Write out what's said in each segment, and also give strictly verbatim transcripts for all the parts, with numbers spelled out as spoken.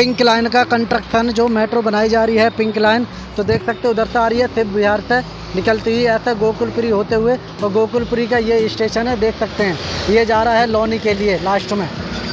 Pink line का construction जो metro बनाई जा रही है, पिंक लाइन तो देख सकते हो उधर से आ रही है, शिव विहार से निकलती हुई ऐसा गोकुलपुरी होते हुए, और गोकुलपुरी का ये स्टेशन है देख सकते हैं, ये जा रहा है लोनी के लिए लास्ट में,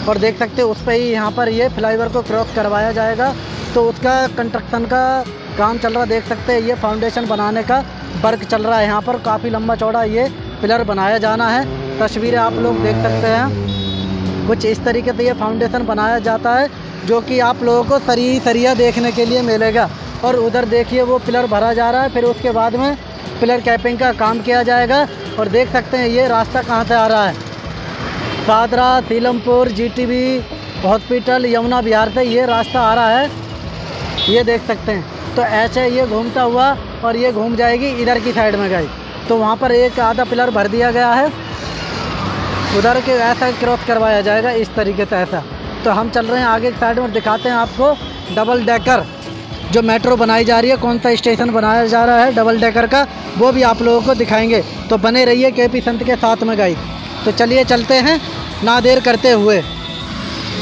और देख सकते हो उस पर ही यहाँ पर ये फ्लाईओवर को क्रॉस करवाया जाएगा, तो उसका कंस्ट्रक्शन का काम चल रहा देख सकते हैं, ये फाउंडेशन बनाने का वर्क चल रहा है यहाँ पर, काफ़ी लंबा चौड़ा ये पिलर बनाया जाना है। तस्वीरें आप लोग देख सकते हैं, कुछ इस तरीके से ये फाउंडेशन बनाया जाता है जो कि आप लोगों को सरी सरिया देखने के लिए मिलेगा, और उधर देखिए वो पिलर भरा जा रहा है, फिर उसके बाद में पिलर कैपिंग का काम किया जाएगा। और देख सकते हैं ये रास्ता कहाँ से आ रहा है, Shahdara, Seelampur, G T B hospital, Yamuna Vihar से ये रास्ता आ रहा है, ये देख सकते हैं। तो ऐसे ये घूमता हुआ और ये घूम जाएगी इधर की साइड में गई, तो वहाँ पर एक आधा पिलर भर दिया गया है, उधर के ऐसा क्रॉस करवाया जाएगा इस तरीके से ऐसा। तो हम चल रहे हैं आगे की साइड में, दिखाते हैं आपको डबल डेकर जो मेट्रो बनाई जा रही है, कौन सा स्टेशन बनाया जा रहा है डबल डेकर का, वो भी आप लोगों को दिखाएंगे। तो बने रहिए के पी संत के साथ में गाइस, तो चलिए चलते हैं ना देर करते हुए।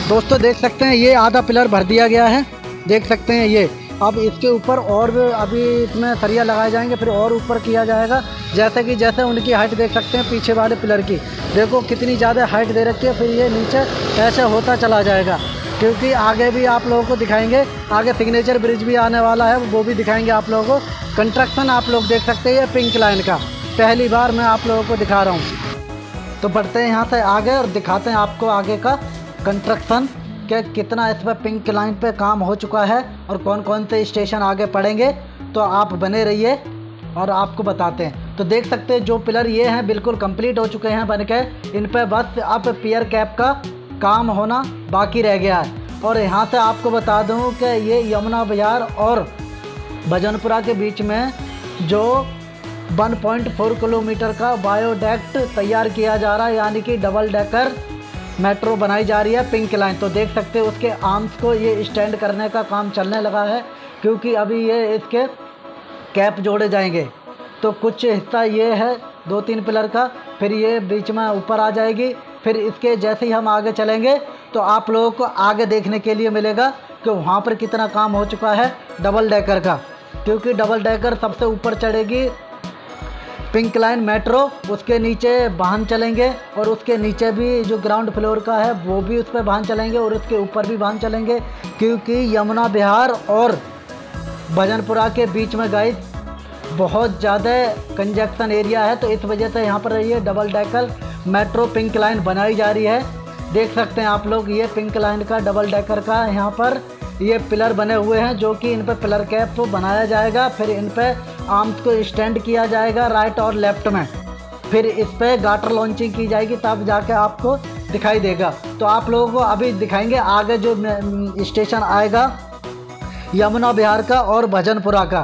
दोस्तों देख सकते हैं ये आधा पिलर भर दिया गया है, देख सकते हैं ये, अब इसके ऊपर और अभी इसमें सरिया लगाए जाएंगे, फिर और ऊपर किया जाएगा, जैसे कि जैसे उनकी हाइट देख सकते हैं पीछे वाले पिलर की, देखो कितनी ज़्यादा हाइट दे रखी है, फिर ये नीचे ऐसा होता चला जाएगा, क्योंकि आगे भी आप लोगों को दिखाएंगे, आगे सिग्नेचर ब्रिज भी आने वाला है वो भी दिखाएंगे आप लोगों को। कंस्ट्रक्शन आप लोग देख सकते हैं पिंक लाइन का, पहली बार मैं आप लोगों को दिखा रहा हूँ। तो बढ़ते हैं यहाँ से आगे और दिखाते हैं आपको आगे का कंस्ट्रक्शन के कितना इस पर पिंक लाइन पे काम हो चुका है और कौन कौन से स्टेशन आगे पड़ेंगे, तो आप बने रहिए और आपको बताते हैं। तो देख सकते हैं जो पिलर ये हैं बिल्कुल कंप्लीट हो चुके हैं बनके, इन पर बस अब पियर कैप का काम होना बाकी रह गया है। और यहाँ से आपको बता दूँ कि ये यमुना विहार और भजनपुरा के बीच में जो एक दशमलव चार किलोमीटर का बायोडक्ट तैयार किया जा रहा है, यानी कि डबल डेकर मेट्रो बनाई जा रही है पिंक लाइन। तो देख सकते हैं उसके आर्म्स को ये स्टैंड करने का काम चलने लगा है, क्योंकि अभी ये इसके कैप जोड़े जाएंगे, तो कुछ हिस्सा ये है दो तीन पिलर का, फिर ये बीच में ऊपर आ जाएगी, फिर इसके जैसे ही हम आगे चलेंगे तो आप लोगों को आगे देखने के लिए मिलेगा कि वहाँ पर कितना काम हो चुका है डबल डेकर का, क्योंकि डबल डेकर सबसे ऊपर चढ़ेगी पिंक लाइन मेट्रो, उसके नीचे वाहन चलेंगे, और उसके नीचे भी जो ग्राउंड फ्लोर का है वो भी उस पर वाहन चलेंगे, और उसके ऊपर भी वाहन चलेंगे, क्योंकि यमुना विहार और भजनपुरा के बीच में गाइस बहुत ज़्यादा कंजक्शन एरिया है, तो इस वजह से यहाँ पर ये double decker metro pink line बनाई जा रही है। देख सकते हैं आप लोग ये पिंक लाइन का डबल डेकर का यहाँ पर ये पिलर बने हुए हैं, जो कि इन पर पिलर कैप को बनाया जाएगा, फिर इन पर आर्म्स को स्टैंड किया जाएगा राइट और लेफ्ट में, फिर इस पर गाटर लॉन्चिंग की जाएगी, तब जाके आपको दिखाई देगा। तो आप लोगों को अभी दिखाएंगे आगे जो स्टेशन आएगा यमुना विहार का और भजनपुरा का,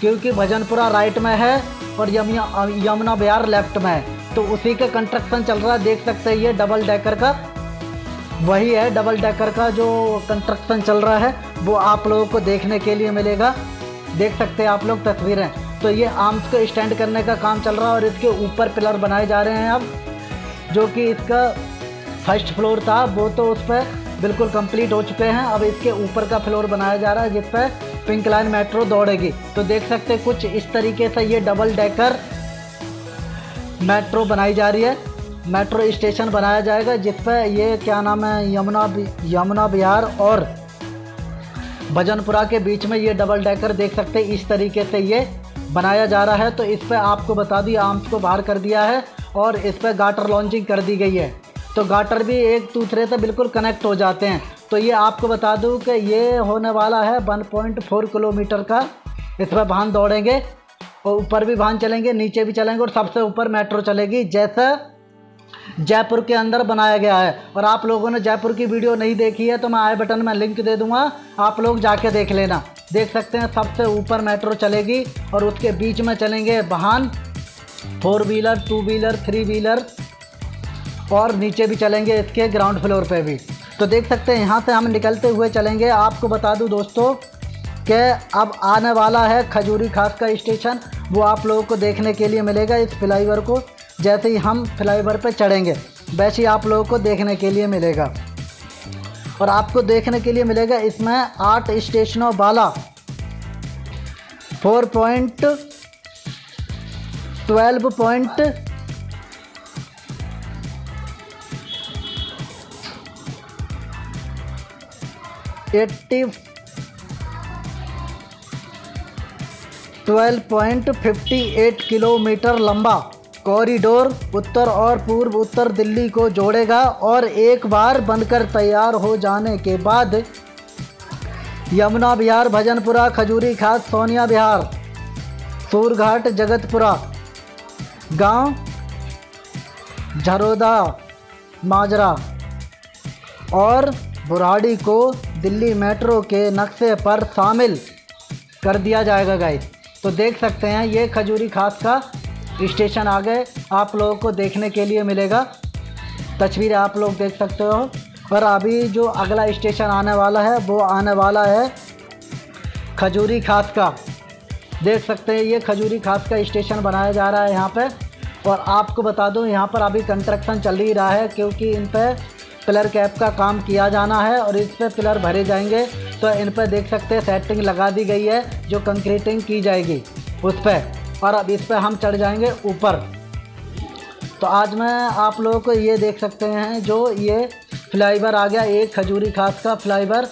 क्योंकि भजनपुरा राइट में है और यमुना यमुना विहार लेफ्ट में है, तो उसी का कंस्ट्रक्शन चल रहा है। देख सकते हैं ये डबल डेकर का वही है, डबल डेकर का जो कंस्ट्रक्शन चल रहा है वो आप लोगों को देखने के लिए मिलेगा, देख सकते हैं आप लोग तस्वीरें। तो ये आर्म्स को स्टैंड करने का काम चल रहा है और इसके ऊपर पिलर बनाए जा रहे हैं अब, जो कि इसका फर्स्ट फ्लोर था वो तो उस पर बिल्कुल कंप्लीट हो चुके हैं, अब इसके ऊपर का फ्लोर बनाया जा रहा है जिस पर पिंक लाइन मेट्रो दौड़ेगी। तो देख सकते हैं कुछ इस तरीके से ये डबल डेकर मेट्रो बनाई जा रही है, मेट्रो स्टेशन बनाया जाएगा जिस पर ये क्या नाम है यमुना यमुना विहार और भजनपुरा के बीच में ये डबल डेकर देख सकते हैं इस तरीके से ये बनाया जा रहा है। तो इस पर आपको बता दी आर्म्स को बाहर कर दिया है और इस पर गाटर लॉन्चिंग कर दी गई है, तो गाटर भी एक दूसरे से बिल्कुल कनेक्ट हो जाते हैं। तो ये आपको बता दूं कि ये होने वाला है एक दशमलव चार किलोमीटर का, इस पर वाहन दौड़ेंगे और ऊपर भी वाहन चलेंगे, नीचे भी चलेंगे, और सबसे ऊपर मेट्रो चलेगी, जैसा जयपुर के अंदर बनाया गया है। और आप लोगों ने जयपुर की वीडियो नहीं देखी है तो मैं आई बटन में लिंक दे दूंगा, आप लोग जाके देख लेना। देख सकते हैं सबसे ऊपर मेट्रो चलेगी और उसके बीच में चलेंगे वाहन, four wheeler, two wheeler, three wheeler, और नीचे भी चलेंगे इसके ग्राउंड फ्लोर पे भी। तो देख सकते हैं यहाँ से हम निकलते हुए चलेंगे। आपको बता दूँ दोस्तों कि अब आने वाला है खजूरी खास का स्टेशन, वो आप लोगों को देखने के लिए मिलेगा। इस फ्लाईओवर को जैसे ही हम फ्लाईओवर पर चढ़ेंगे वैसे ही आप लोगों को देखने के लिए मिलेगा। और आपको देखने के लिए मिलेगा इसमें आठ स्टेशनों वाला four point twelve point eighty twelve point fifty eight kilometre लंबा कॉरिडोर उत्तर और पूर्व उत्तर दिल्ली को जोड़ेगा और एक बार बनकर तैयार हो जाने के बाद यमुना विहार, भजनपुरा, खजूरी खास, सोनिया विहार, सूरघाट, जगतपुरा गांव, झरोदा माजरा और बुराड़ी को दिल्ली मेट्रो के नक्शे पर शामिल कर दिया जाएगा। गाइस तो देख सकते हैं ये खजूरी खास का स्टेशन आ गए, आप लोगों को देखने के लिए मिलेगा, तस्वीरें आप लोग देख सकते हो। पर अभी जो अगला स्टेशन आने वाला है वो आने वाला है खजूरी खास का, देख सकते हैं ये खजूरी खास का स्टेशन बनाया जा रहा है यहाँ पे। और आपको बता दूँ यहाँ पर अभी कंस्ट्रक्शन चल ही रहा है क्योंकि इन पर पिलर कैप का काम किया जाना है और इस पर पिलर भरे जाएंगे, तो इन पर देख सकते हैं सेटिंग लगा दी गई है जो कंक्रीटिंग की जाएगी उस पर, और अब इस पर हम चढ़ जाएंगे ऊपर। तो आज मैं आप लोगों को ये देख सकते हैं जो ये फ्लाईओवर आ गया, ये खजूरी खास का फ्लाईओवर,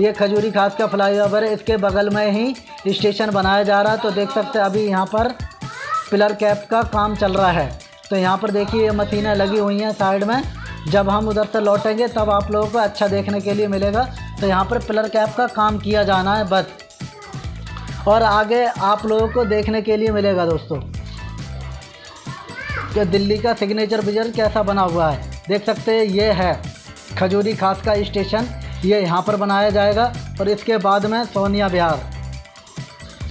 ये खजूरी खास का फ्लाईओवर है, इसके बगल में ही स्टेशन बनाया जा रहा है। तो देख सकते हैं अभी यहाँ पर पिलर कैप का काम चल रहा है। तो यहाँ पर देखिए ये मशीनें लगी हुई हैं साइड में, जब हम उधर से लौटेंगे तब आप लोगों को अच्छा देखने के लिए मिलेगा। तो यहाँ पर पिलर कैप का काम किया जाना है बस, और आगे आप लोगों को देखने के लिए मिलेगा दोस्तों कि दिल्ली का सिग्नेचर बिजर कैसा बना हुआ है। देख सकते हैं ये है खजूरी खास का स्टेशन, ये यहाँ पर बनाया जाएगा और इसके बाद में सोनिया विहार,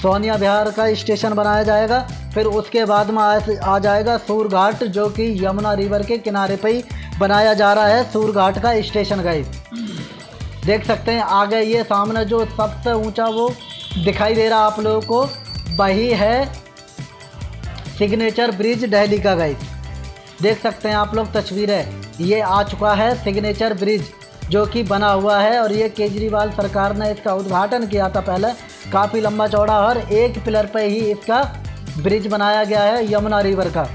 सोनिया विहार का स्टेशन बनाया जाएगा। फिर उसके बाद में आ जाएगा सूरघाट, जो कि यमुना रिवर के किनारे पर ही बनाया जा रहा है सूरघाट का स्टेशन। गाइस देख सकते हैं आगे ये सामने जो सबसे ऊंचा वो दिखाई दे रहा आप लोगों को, वही है सिग्नेचर ब्रिज दिल्ली का। गाइस देख सकते हैं आप लोग तस्वीरें, ये आ चुका है सिग्नेचर ब्रिज जो कि बना हुआ है और ये केजरीवाल सरकार ने इसका उद्घाटन किया था पहले, काफ़ी लंबा चौड़ा और एक पिलर पे ही इसका ब्रिज बनाया गया है यमुना रिवर का।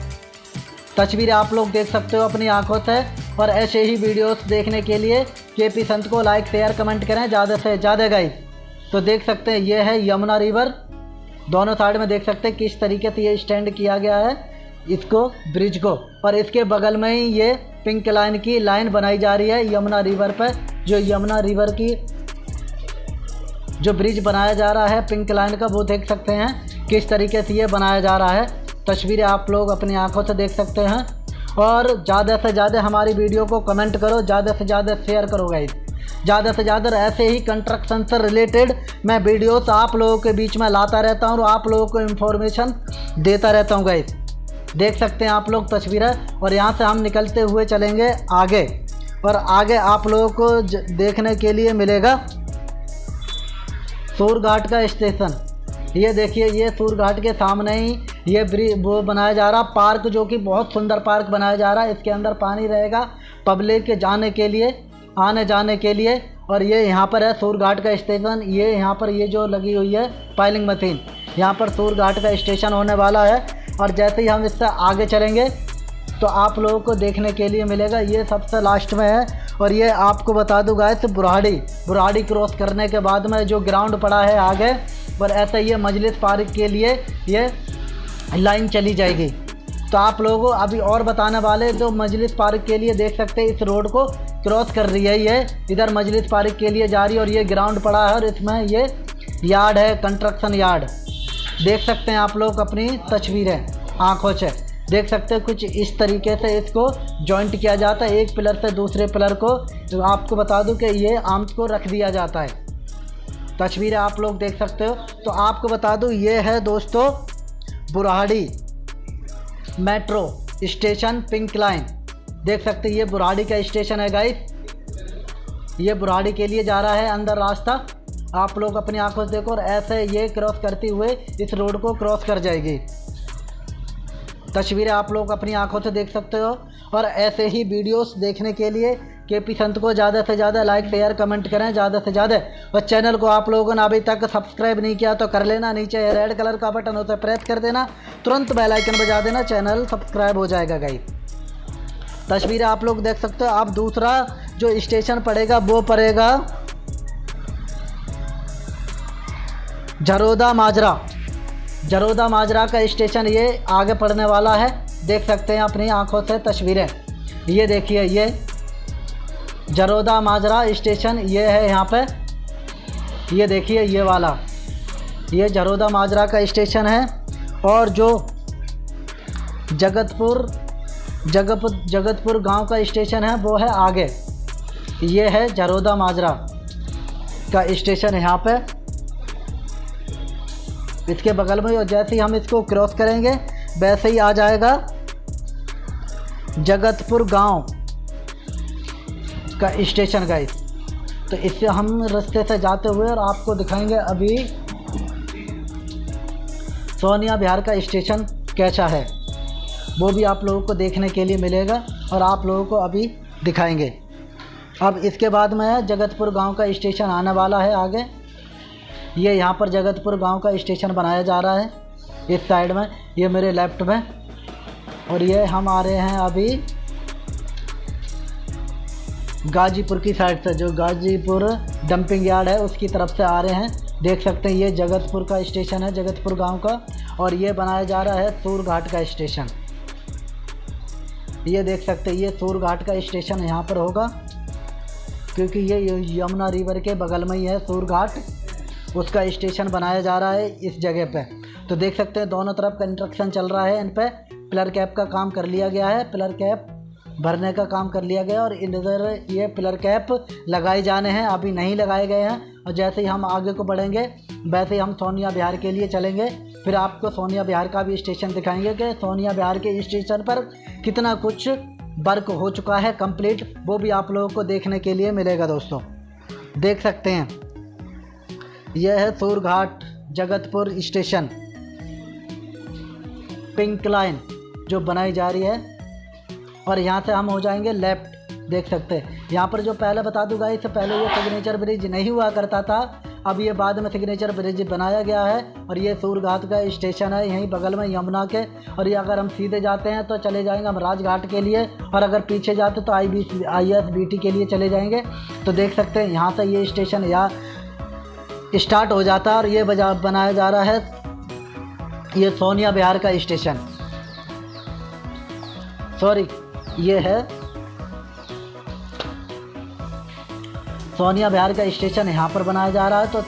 तस्वीरें आप लोग देख सकते हो अपनी आँखों से, और ऐसे ही वीडियोज़ देखने के लिए के पी संत को लाइक शेयर कमेंट करें ज़्यादा से ज़्यादा। गाइस तो देख सकते हैं ये है यमुना रिवर, दोनों साइड में देख सकते हैं किस तरीके से ये स्टैंड किया गया है इसको ब्रिज को, और इसके बगल में ही ये पिंक लाइन की लाइन बनाई जा रही है यमुना रिवर पर, जो यमुना रिवर की जो ब्रिज बनाया जा रहा है पिंक लाइन का, वो देख सकते हैं किस तरीके से ये बनाया जा रहा है। तस्वीरें आप लोग अपनी आँखों से देख सकते हैं, और ज़्यादा से ज़्यादा हमारी वीडियो को कमेंट करो, ज़्यादा से ज़्यादा शेयर करो। गाइस ज़्यादा से ज़्यादा ऐसे ही कंस्ट्रक्शन से रिलेटेड मैं वीडियोस आप लोगों के बीच में लाता रहता हूं और आप लोगों को इन्फॉर्मेशन देता रहता हूं। गाइस देख सकते हैं आप लोग तस्वीरें, और यहां से हम निकलते हुए चलेंगे आगे, और आगे आप लोगों को देखने के लिए मिलेगा सूरघाट का स्टेशन। ये देखिए ये सूरघाट के सामने ही ये ब्रिज वो बनाया जा रहा पार्क, जो कि बहुत सुंदर पार्क बनाया जा रहा है, इसके अंदर पानी रहेगा पब्लिक के जाने के लिए आने जाने के लिए। और ये यहाँ पर है सूरघाट का स्टेशन, ये यहाँ पर ये जो लगी हुई है पाइलिंग मशीन, यहाँ पर सूरघाट का स्टेशन होने वाला है। और जैसे ही हम इससे आगे चलेंगे तो आप लोगों को देखने के लिए मिलेगा, ये सबसे लास्ट में है। और ये आपको बता दूँ गाइस बुराड़ी, बुराड़ी क्रॉस करने के बाद में जो ग्राउंड पड़ा है आगे, और ऐसा ये मजलिस पार्क के लिए ये लाइन चली जाएगी। तो आप लोगों को अभी और बताने वाले जो मजलिस पार्क के लिए देख सकते हैं इस रोड को क्रॉस कर रही है ये, इधर मजलिस पार्क के लिए जा रही है। और ये ग्राउंड पड़ा है और इसमें ये यार्ड है कंस्ट्रक्शन यार्ड, देख सकते हैं आप लोग अपनी तस्वीरें आँखों से देख सकते हैं। कुछ इस तरीके से इसको जॉइंट किया जाता है एक पिलर से दूसरे पिलर को, तो आपको बता दूं कि ये आर्म्स को रख दिया जाता है। तस्वीरें आप लोग देख सकते हो। तो आपको बता दूँ ये है दोस्तों Burari metro station pink line, देख सकते हैं ये बुराड़ी का स्टेशन है। गाइस ये बुराड़ी के लिए जा रहा है अंदर रास्ता, आप लोग अपनी आंखों से देखो, और ऐसे ये क्रॉस करते हुए इस रोड को क्रॉस कर जाएगी। तस्वीरें आप लोग अपनी आंखों से देख सकते हो, और ऐसे ही वीडियोस देखने के लिए के पी संत को ज़्यादा से ज़्यादा लाइक शेयर कमेंट करें ज़्यादा से ज़्यादा, और चैनल को आप लोगों ने अभी तक सब्सक्राइब नहीं किया तो कर लेना, नीचे रेड कलर का बटन होता है प्रेस कर देना, तुरंत बेल आइकन बजा देना, चैनल सब्सक्राइब हो जाएगा। गाइस तस्वीरें आप लोग देख सकते हो। आप दूसरा जो स्टेशन पड़ेगा वो पड़ेगा झरोदा माजरा, झरोदा माजरा का स्टेशन ये आगे पड़ने वाला है, देख सकते हैं अपनी आंखों से तस्वीरें। ये देखिए ये झरोदा माजरा स्टेशन ये है यहाँ पे, ये देखिए ये वाला, ये झरोदा माजरा का स्टेशन है। और जो जगतपुर जगप जगतपुर गांव का स्टेशन है वो है आगे, ये है झरोदा माजरा का स्टेशन यहाँ पे इसके बगल में। और जैसे ही हम इसको क्रॉस करेंगे वैसे ही आ जाएगा जगतपुर गांव का स्टेशन गाइस। तो इससे हम रास्ते से जाते हुए और आपको दिखाएंगे अभी सोनिया विहार का स्टेशन कैसा है, वो भी आप लोगों को देखने के लिए मिलेगा और आप लोगों को अभी दिखाएंगे। अब इसके बाद में जगतपुर गांव का स्टेशन आने वाला है आगे, ये यहाँ पर जगतपुर गांव का स्टेशन बनाया जा रहा है इस साइड में, ये मेरे लेफ्ट में। और ये हम आ रहे हैं अभी गाजीपुर की साइड से, जो गाजीपुर डंपिंग यार्ड है उसकी तरफ से आ रहे हैं, देख सकते हैं। ये जगतपुर का स्टेशन है, जगतपुर गांव का। और ये बनाया जा रहा है सूरघाट का स्टेशन, ये देख सकते हैं, ये सूरघाट का स्टेशन यहाँ पर होगा क्योंकि ये यमुना रिवर के बगल में ही है सूरघाट, उसका स्टेशन बनाया जा रहा है इस जगह पे। तो देख सकते हैं दोनों तरफ कंस्ट्रक्शन चल रहा है, इन पे पिलर कैप का काम कर लिया गया है, पिलर कैप भरने का काम कर लिया गया और इधर ये पिलर कैप लगाए जाने हैं, अभी नहीं लगाए गए हैं। और जैसे ही हम आगे को बढ़ेंगे वैसे ही हम सोनिया विहार के लिए चलेंगे, फिर आपको सोनिया विहार का भी स्टेशन दिखाएंगे कि सोनिया विहार के स्टेशन पर कितना कुछ वर्क हो चुका है कंप्लीट, वो भी आप लोगों को देखने के लिए मिलेगा। दोस्तों देख सकते हैं यह है Surghat Jagatpur station, pink line जो बनाई जा रही है। और यहाँ से हम हो जाएंगे लेफ्ट, देख सकते हैं यहाँ पर। जो पहले बता दूंगा, इससे पहले ये सिग्नेचर ब्रिज नहीं हुआ करता था, अब ये बाद में सिग्नेचर ब्रिज बनाया गया है। और ये सूरघाट का स्टेशन है, यहीं बगल में यमुना के। और ये अगर हम सीधे जाते हैं तो चले जाएंगे हम राजघाट के लिए, और अगर पीछे जाते तो I B I S B T के लिए चले जाएंगे। तो देख सकते हैं यहाँ से ये स्टेशन यहाँ स्टार्ट हो जाता है। और ये बनाया जा रहा है ये सोनिया विहार का स्टेशन, सॉरी ये है सोनिया विहार का स्टेशन यहाँ पर बनाया जा रहा है। तो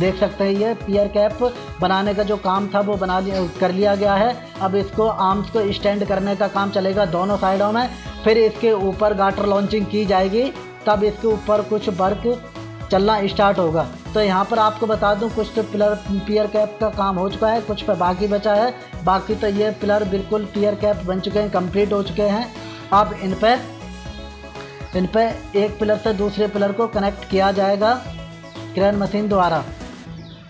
देख सकते हैं ये पियर कैप बनाने का जो काम था वो बना कर लिया गया है, अब इसको आर्म्स को स्टैंड करने का काम चलेगा दोनों साइडों में, फिर इसके ऊपर गाटर लॉन्चिंग की जाएगी, तब इसके ऊपर कुछ वर्क चलना स्टार्ट होगा। तो यहाँ पर आपको बता दूं कुछ तो पिलर पियर कैप का काम हो चुका है, कुछ पे बाकी बचा है, बाकी तो ये पिलर बिल्कुल पियर कैप बन चुके हैं, कंप्लीट हो चुके हैं। अब इन पे इन पे एक पिलर से दूसरे पिलर को कनेक्ट किया जाएगा क्रेन मशीन द्वारा,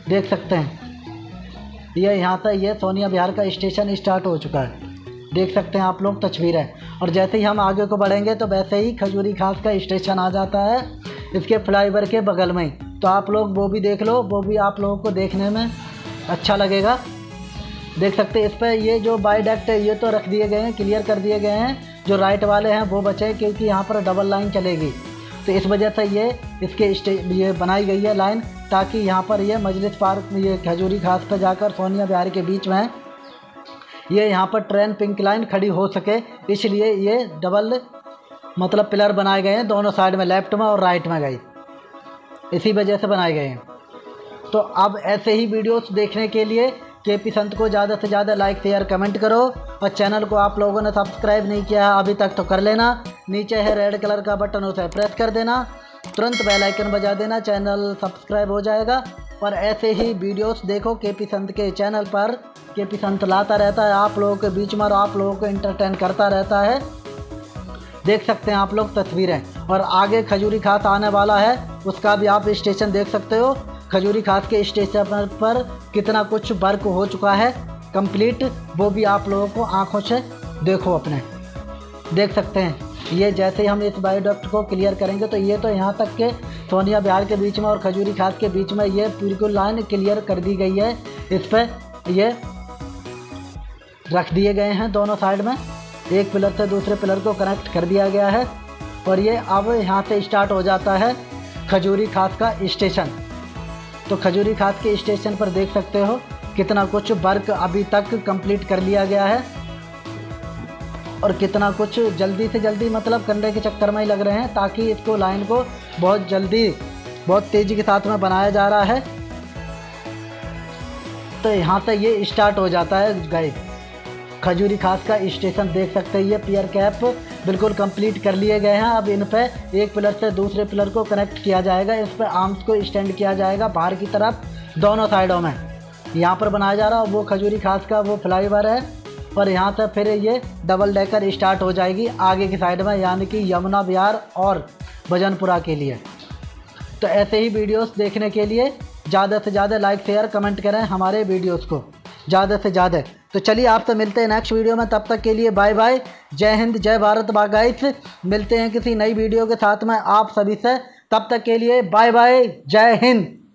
देख सकते हैं। ये यहाँ से ये सोनिया विहार का स्टेशन स्टार्ट हो चुका है, देख सकते हैं आप लोग तस्वीरें। और जैसे ही हम आगे को बढ़ेंगे तो वैसे ही खजूरी खास का स्टेशन आ जाता है, इसके फ्लाईओवर के बगल में। तो आप लोग वो भी देख लो, वो भी आप लोगों को देखने में अच्छा लगेगा। देख सकते हैं इस पर ये जो बाईडक्ट है ये तो रख दिए गए हैं, क्लियर कर दिए गए हैं, जो राइट वाले हैं वो बचे क्योंकि यहाँ पर डबल लाइन चलेगी, तो इस वजह से ये इसके स्टे ये बनाई गई है लाइन, ताकि यहाँ पर ये मजलिस पार्क में ये खजूरी खास पर जाकर सोनिया विहार के बीच में ये यहाँ पर ट्रेन पिंक लाइन खड़ी हो सके, इसलिए ये डबल मतलब पिलर बनाए गए हैं दोनों साइड में, लेफ्ट में और राइट में गई, इसी वजह से बनाए गए हैं। तो अब ऐसे ही वीडियोस देखने के लिए के पी संत को ज़्यादा से ज़्यादा लाइक शेयर कमेंट करो, और चैनल को आप लोगों ने सब्सक्राइब नहीं किया है अभी तक तो कर लेना, नीचे है रेड कलर का बटन होता है प्रेस कर देना, तुरंत बेल आइकन बजा देना, चैनल सब्सक्राइब हो जाएगा। और ऐसे ही वीडियोस देखो के पी संत के चैनल पर, के पी संत लाता रहता है आप लोगों के बीच में और आप लोगों को एंटरटेन करता रहता है, देख सकते हैं आप लोग तस्वीरें। और आगे खजूरी खास आने वाला है, उसका भी आप स्टेशन देख सकते हो, खजूरी खास के स्टेशन पर कितना कुछ वर्क हो चुका है कंप्लीट, वो भी आप लोगों को आंखों से देखो अपने, देख सकते हैं। ये जैसे ही हम इस बायोडक्ट को क्लियर करेंगे तो ये तो यहाँ तक के सोनिया विहार के बीच में और खजूरी खास के बीच में ये पिंक लाइन क्लियर कर दी गई है। इस पर ये रख दिए गए हैं दोनों साइड में, एक पिलर से दूसरे पिलर को कनेक्ट कर दिया गया है। और ये अब यहाँ से स्टार्ट हो जाता है खजूरी खास का स्टेशन। तो खजूरी खास के स्टेशन पर देख सकते हो कितना कुछ वर्क अभी तक कंप्लीट कर लिया गया है और कितना कुछ जल्दी से जल्दी मतलब करने के चक्कर में ही लग रहे हैं, ताकि इसको लाइन को बहुत जल्दी बहुत तेज़ी के साथ में बनाया जा रहा है। तो यहाँ से ये स्टार्ट हो जाता है गाइस, खजूरी खास का स्टेशन देख सकते हैं। ये पियर कैप बिल्कुल कंप्लीट कर लिए गए हैं। अब इन पर एक पिलर से दूसरे पिलर को कनेक्ट किया जाएगा, इस पर आर्म्स को स्टैंड किया जाएगा बाहर की तरफ दोनों साइडों में। यहाँ पर बनाया जा रहा है वो खजूरी खास का वो फ्लाईओवर है और यहाँ से फिर ये डबल डेकर स्टार्ट हो जाएगी आगे की साइड में, यानी कि यमुना विहार और भजनपुरा के लिए। तो ऐसे ही वीडियोस देखने के लिए ज़्यादा से ज़्यादा लाइक शेयर कमेंट करें हमारे वीडियोस को ज़्यादा से ज़्यादा। तो चलिए आपसे मिलते हैं नेक्स्ट वीडियो में, तब तक के लिए बाय बाय, जय हिंद, जय भारत गाइस। मिलते हैं किसी नई वीडियो के साथ में आप सभी से, तब तक के लिए बाय बाय, जय हिंद।